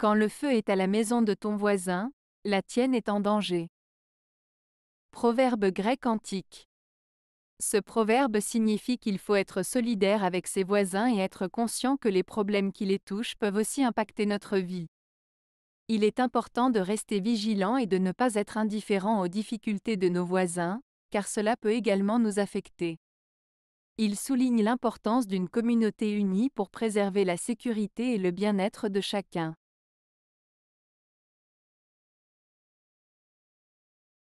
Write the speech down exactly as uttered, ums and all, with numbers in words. Quand le feu est à la maison de ton voisin, la tienne est en danger. Proverbe grec antique. Ce proverbe signifie qu'il faut être solidaire avec ses voisins et être conscient que les problèmes qui les touchent peuvent aussi impacter notre vie. Il est important de rester vigilant et de ne pas être indifférent aux difficultés de nos voisins, car cela peut également nous affecter. Il souligne l'importance d'une communauté unie pour préserver la sécurité et le bien-être de chacun.